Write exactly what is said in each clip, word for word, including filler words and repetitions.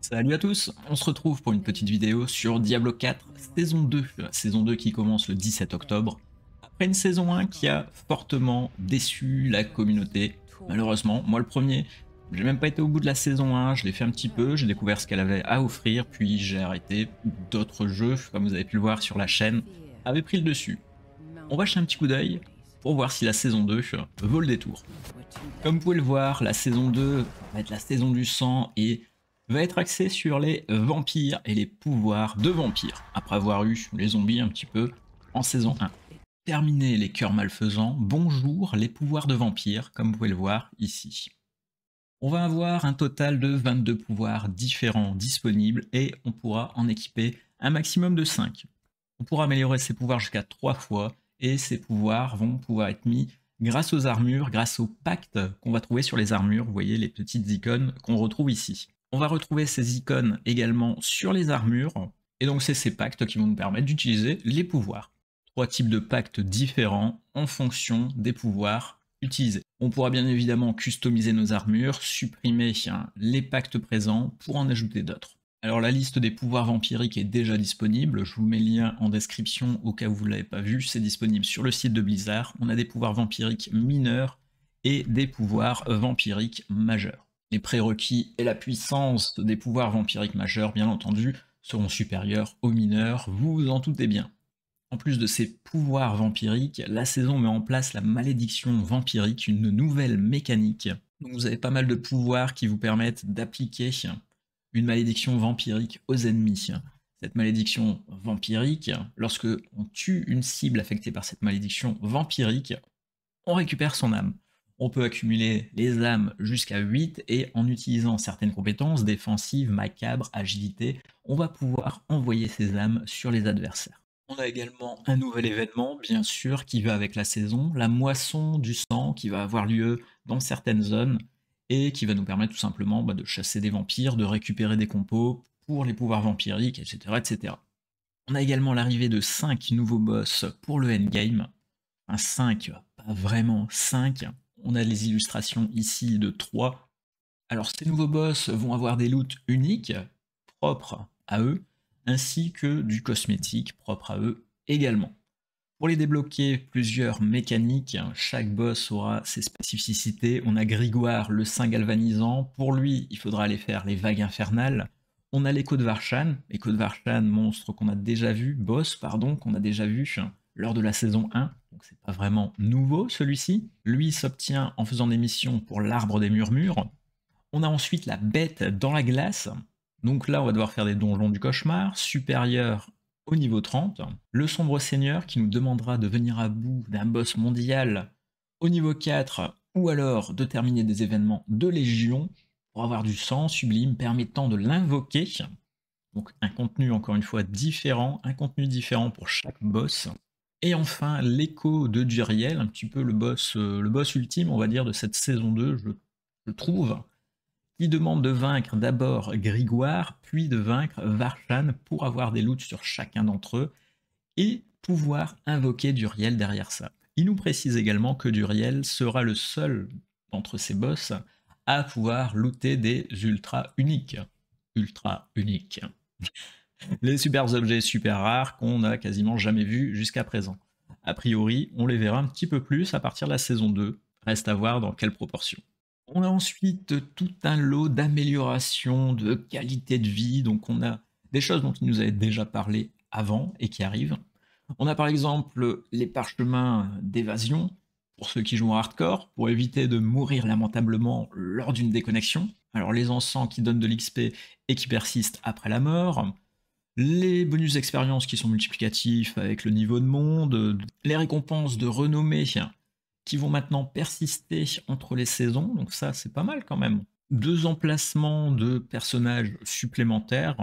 Salut à tous, on se retrouve pour une petite vidéo sur Diablo quatre saison deux, saison deux qui commence le dix-sept octobre, après une saison un qui a fortement déçu la communauté, malheureusement, moi le premier. J'ai même pas été au bout de la saison un, je l'ai fait un petit peu, j'ai découvert ce qu'elle avait à offrir, puis j'ai arrêté. D'autres jeux, comme vous avez pu le voir sur la chaîne, avaient pris le dessus. On va jeter un petit coup d'œil pour voir si la saison deux vaut le détour. Comme vous pouvez le voir, la saison deux va être la saison du sang et va être axée sur les vampires et les pouvoirs de vampires, après avoir eu les zombies un petit peu en saison un. Terminé les cœurs malfaisants, bonjour les pouvoirs de vampires, comme vous pouvez le voir ici. On va avoir un total de vingt-deux pouvoirs différents disponibles et on pourra en équiper un maximum de cinq. On pourra améliorer ces pouvoirs jusqu'à trois fois et ces pouvoirs vont pouvoir être mis grâce aux armures, grâce aux pactes qu'on va trouver sur les armures. Vous voyez les petites icônes qu'on retrouve ici. On va retrouver ces icônes également sur les armures et donc c'est ces pactes qui vont nous permettre d'utiliser les pouvoirs. Trois types de pactes différents en fonction des pouvoirs utilisés. On pourra bien évidemment customiser nos armures, supprimer hein, les pactes présents pour en ajouter d'autres. Alors la liste des pouvoirs vampiriques est déjà disponible, je vous mets le lien en description au cas où vous ne l'avez pas vu, c'est disponible sur le site de Blizzard. On a des pouvoirs vampiriques mineurs et des pouvoirs vampiriques majeurs. Les prérequis et la puissance des pouvoirs vampiriques majeurs, bien entendu, seront supérieurs aux mineurs, vous vous en doutez bien. En plus de ces pouvoirs vampiriques, la saison met en place la malédiction vampirique, une nouvelle mécanique. Donc vous avez pas mal de pouvoirs qui vous permettent d'appliquer une malédiction vampirique aux ennemis. Cette malédiction vampirique, lorsque on tue une cible affectée par cette malédiction vampirique, on récupère son âme. On peut accumuler les âmes jusqu'à huit et en utilisant certaines compétences défensives, macabres, agilité, on va pouvoir envoyer ces âmes sur les adversaires. On a également un nouvel événement, bien sûr, qui va avec la saison, la moisson du sang qui va avoir lieu dans certaines zones et qui va nous permettre tout simplement bah, de chasser des vampires, de récupérer des compos pour les pouvoirs vampiriques, et cetera et cetera. On a également l'arrivée de cinq nouveaux boss pour le endgame. Un cinq, pas vraiment cinq. On a les illustrations ici de trois. Alors ces nouveaux boss vont avoir des loots uniques, propres à eux, ainsi que du cosmétique propre à eux également. Pour les débloquer, plusieurs mécaniques, chaque boss aura ses spécificités. On a Grigoire le Saint Galvanisant, pour lui il faudra aller faire les vagues infernales. On a l'écho de Varshan, l'écho de Varshan, monstre qu'on a déjà vu, boss pardon, qu'on a déjà vu lors de la saison un, donc c'est pas vraiment nouveau celui-ci. Lui s'obtient en faisant des missions pour l'arbre des murmures. On a ensuite la bête dans la glace. Donc là, on va devoir faire des donjons du cauchemar, supérieurs au niveau trente. Le sombre seigneur qui nous demandera de venir à bout d'un boss mondial au niveau quatre, ou alors de terminer des événements de légion pour avoir du sang sublime permettant de l'invoquer. Donc un contenu encore une fois différent, un contenu différent pour chaque boss. Et enfin l'écho de Duriel, un petit peu le boss, le boss ultime on va dire de cette saison deux, je, je trouve. Il demande de vaincre d'abord Grigoire, puis de vaincre Varshan pour avoir des loots sur chacun d'entre eux et pouvoir invoquer Duriel derrière ça. Il nous précise également que Duriel sera le seul d'entre ses boss à pouvoir looter des ultra uniques. Ultra uniques. Les super objets super rares qu'on n'a quasiment jamais vus jusqu'à présent. A priori, on les verra un petit peu plus à partir de la saison deux. Reste à voir dans quelle proportion. On a ensuite tout un lot d'améliorations de qualité de vie, donc on a des choses dont il nous avait déjà parlé avant et qui arrivent. On a par exemple les parchemins d'évasion, pour ceux qui jouent en hardcore, pour éviter de mourir lamentablement lors d'une déconnexion. Alors les encens qui donnent de l'X P et qui persistent après la mort, les bonus d'expérience qui sont multiplicatifs avec le niveau de monde, les récompenses de renommée qui vont maintenant persister entre les saisons, donc ça c'est pas mal quand même. Deux emplacements de personnages supplémentaires.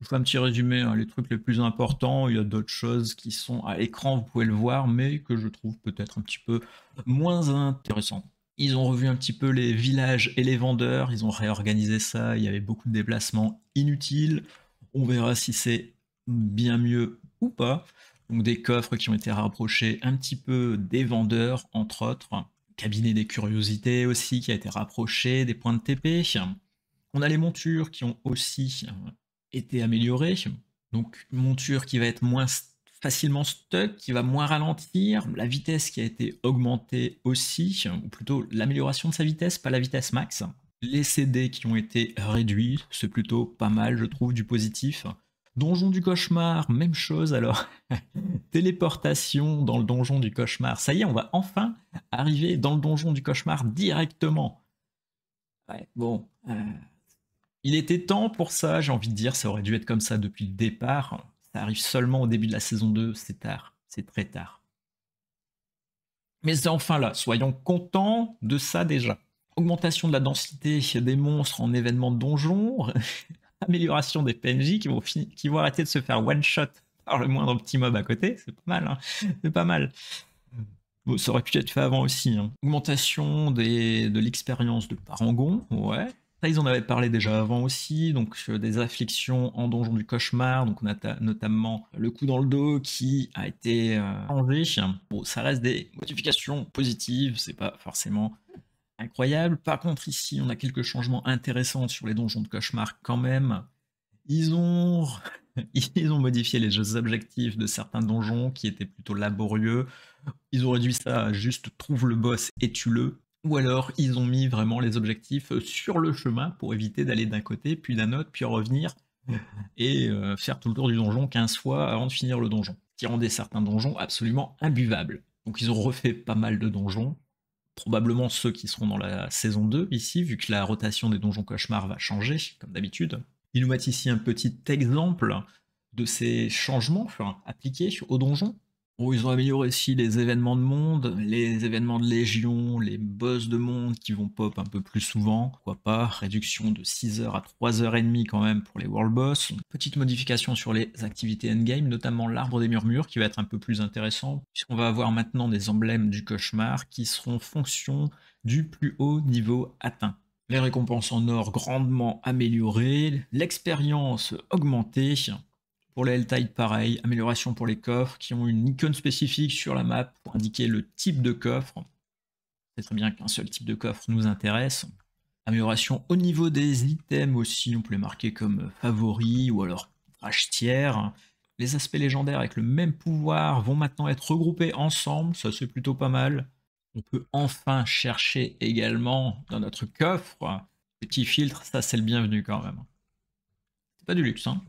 Je fais un petit résumé, hein, les trucs les plus importants, il y a d'autres choses qui sont à l'écran, vous pouvez le voir, mais que je trouve peut-être un petit peu moins intéressant. Ils ont revu un petit peu les villages et les vendeurs, ils ont réorganisé ça, il y avait beaucoup de déplacements inutiles, on verra si c'est bien mieux ou pas. Donc des coffres qui ont été rapprochés un petit peu des vendeurs, entre autres. Cabinet des curiosités aussi qui a été rapproché, des points de T P. On a les montures qui ont aussi euh, été améliorées. Donc une monture qui va être moins facilement stuck, qui va moins ralentir, la vitesse qui a été augmentée aussi, ou plutôt l'amélioration de sa vitesse, pas la vitesse max. Les C D qui ont été réduits, c'est plutôt pas mal, je trouve, du positif. Donjon du cauchemar, même chose alors. Téléportation dans le donjon du cauchemar. Ça y est, on va enfin arriver dans le donjon du cauchemar directement. Ouais, bon... Euh... Il était temps pour ça, j'ai envie de dire, ça aurait dû être comme ça depuis le départ. Ça arrive seulement au début de la saison deux, c'est tard, c'est très tard. Mais enfin là, soyons contents de ça déjà. Augmentation de la densité des monstres en événements de donjon, amélioration des P N J qui vont, qui vont arrêter de se faire one-shot par le moindre petit mob à côté, c'est pas mal, hein, c'est pas mal. Bon, ça aurait pu être fait avant aussi. Hein. Augmentation des, de l'expérience de Parangon, ouais. Ça, ils en avaient parlé déjà avant aussi, donc euh, des afflictions en donjon du cauchemar, donc on a notamment le coup dans le dos qui a été euh, enlevé. Bon, ça reste des modifications positives, c'est pas forcément incroyable. Par contre, ici, on a quelques changements intéressants sur les donjons de cauchemar quand même. Ils ont, ils ont modifié les jeux objectifs de certains donjons qui étaient plutôt laborieux. Ils ont réduit ça à juste trouve le boss et tue-le. Ou alors, ils ont mis vraiment les objectifs sur le chemin pour éviter d'aller d'un côté, puis d'un autre, puis revenir, et euh, faire tout le tour du donjon quinze fois avant de finir le donjon, qui rendait certains donjons absolument imbuvables. Donc ils ont refait pas mal de donjons, probablement ceux qui seront dans la saison deux ici, vu que la rotation des donjons cauchemars va changer, comme d'habitude. Ils nous mettent ici un petit exemple de ces changements enfin, appliqués aux donjons. Bon, ils ont amélioré aussi les événements de monde, les événements de légion, les boss de monde qui vont pop un peu plus souvent. Pourquoi pas, réduction de six heures à trois heures trente quand même pour les world boss. Petite modification sur les activités endgame, notamment l'arbre des murmures qui va être un peu plus intéressant. Puisqu'on va avoir maintenant des emblèmes du cauchemar qui seront fonction du plus haut niveau atteint. Les récompenses en or grandement améliorées, l'expérience augmentée. Pour les Helltide, pareil, amélioration pour les coffres qui ont une icône spécifique sur la map pour indiquer le type de coffre. C'est très bien qu'un seul type de coffre nous intéresse. Amélioration au niveau des items aussi, on peut les marquer comme favoris ou alors trash tiers. Les aspects légendaires avec le même pouvoir vont maintenant être regroupés ensemble, ça c'est plutôt pas mal. On peut enfin chercher également dans notre coffre. Petit filtre, ça c'est le bienvenu quand même. C'est pas du luxe, hein.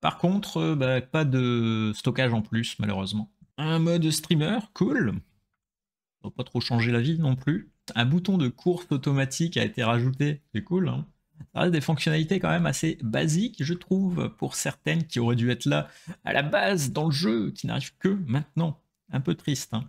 Par contre, bah, pas de stockage en plus, malheureusement. Un mode streamer, cool. Ça va pas trop changer la vie non plus. Un bouton de course automatique a été rajouté, c'est cool. Hein, ça reste des fonctionnalités quand même assez basiques, je trouve, pour certaines qui auraient dû être là à la base dans le jeu, qui n'arrivent que maintenant. Un peu triste. Hein.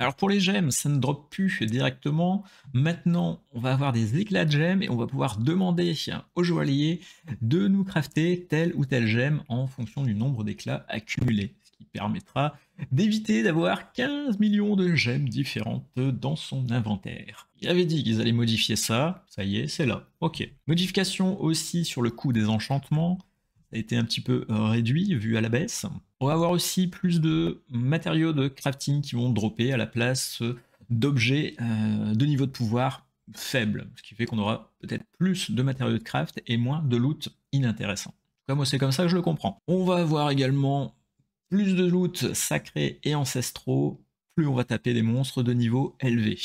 Alors pour les gemmes, ça ne drop plus directement. Maintenant, on va avoir des éclats de gemmes et on va pouvoir demander au joaillier de nous crafter telle ou telle gemme en fonction du nombre d'éclats accumulés. Ce qui permettra d'éviter d'avoir quinze millions de gemmes différentes dans son inventaire. Ils avaient dit qu'ils allaient modifier ça. Ça y est, c'est là. Ok. Modification aussi sur le coût des enchantements. Ça a été un petit peu réduit, vu à la baisse. On va avoir aussi plus de matériaux de crafting qui vont dropper à la place d'objets euh, de niveau de pouvoir faible. Ce qui fait qu'on aura peut-être plus de matériaux de craft et moins de loot inintéressant. En tout cas, moi c'est comme ça que je le comprends. On va avoir également plus de loot sacrés et ancestraux, plus on va taper des monstres de niveau élevé.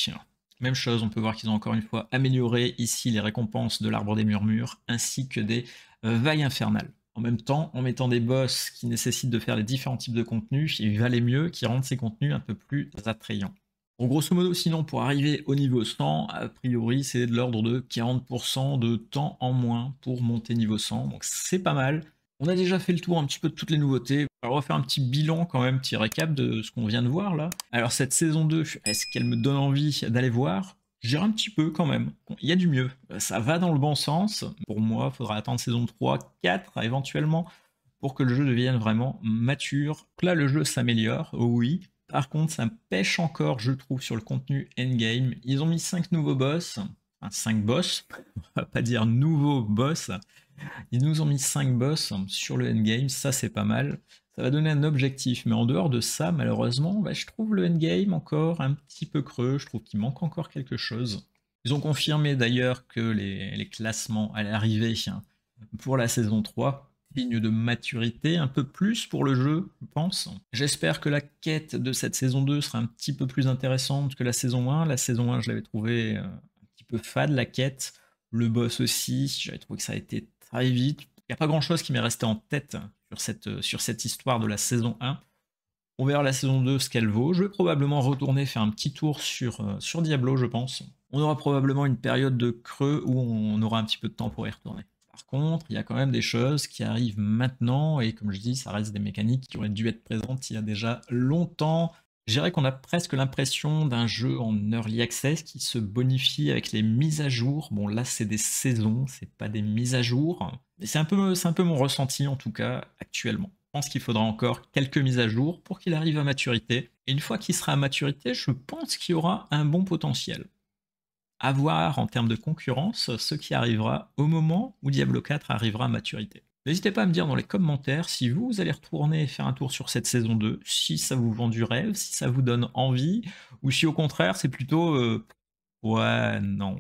Même chose, on peut voir qu'ils ont encore une fois amélioré ici les récompenses de l'arbre des murmures ainsi que des vailles infernales. En même temps, en mettant des boss qui nécessitent de faire les différents types de contenus, il valait mieux qu'ils rendent ces contenus un peu plus attrayants. Bon, grosso modo, sinon, pour arriver au niveau cent, a priori, c'est de l'ordre de quarante pour cent de temps en moins pour monter niveau cent, donc c'est pas mal. On a déjà fait le tour un petit peu de toutes les nouveautés. Alors, on va faire un petit bilan quand même, petit récap de ce qu'on vient de voir là. Alors, cette saison deux, est-ce qu'elle me donne envie d'aller voir ? J'irai un petit peu quand même, il y a du mieux, ça va dans le bon sens, pour moi il faudra attendre saison trois, quatre éventuellement pour que le jeu devienne vraiment mature. Donc là le jeu s'améliore, oui, par contre ça pêche encore je trouve sur le contenu endgame, ils ont mis cinq nouveaux boss, enfin cinq boss, on va pas dire nouveaux boss, ils nous ont mis cinq boss sur le endgame, ça c'est pas mal. Ça va donner un objectif, mais en dehors de ça, malheureusement, bah, je trouve le endgame encore un petit peu creux, je trouve qu'il manque encore quelque chose. Ils ont confirmé d'ailleurs que les, les classements allaient arriver pour la saison trois. Ligne de maturité, un peu plus pour le jeu, je pense. J'espère que la quête de cette saison deux sera un petit peu plus intéressante que la saison un. La saison un, je l'avais trouvée un petit peu fade, la quête. Le boss aussi, j'avais trouvé que ça a été très vite. Il n'y a pas grand-chose qui m'est resté en tête sur cette, sur cette histoire de la saison un. On verra la saison deux, ce qu'elle vaut. Je vais probablement retourner faire un petit tour sur, sur Diablo, je pense. On aura probablement une période de creux où on aura un petit peu de temps pour y retourner. Par contre, il y a quand même des choses qui arrivent maintenant, et comme je dis, ça reste des mécaniques qui auraient dû être présentes il y a déjà longtemps. Je dirais qu'on a presque l'impression d'un jeu en early access qui se bonifie avec les mises à jour. Bon, là, c'est des saisons, c'est pas des mises à jour. Mais c'est un peu, c'est un peu mon ressenti, en tout cas, actuellement. Je pense qu'il faudra encore quelques mises à jour pour qu'il arrive à maturité. Et une fois qu'il sera à maturité, je pense qu'il y aura un bon potentiel. À voir en termes de concurrence ce qui arrivera au moment où Diablo quatre arrivera à maturité. N'hésitez pas à me dire dans les commentaires si vous, vous allez retourner faire un tour sur cette saison deux, si ça vous vend du rêve, si ça vous donne envie, ou si au contraire c'est plutôt euh... ouais non.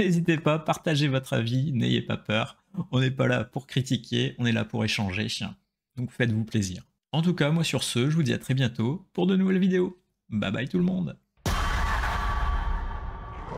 N'hésitez pas, partagez votre avis, n'ayez pas peur, on n'est pas là pour critiquer, on est là pour échanger, chien. Donc faites-vous plaisir. En tout cas, moi sur ce, je vous dis à très bientôt pour de nouvelles vidéos. Bye bye tout le monde.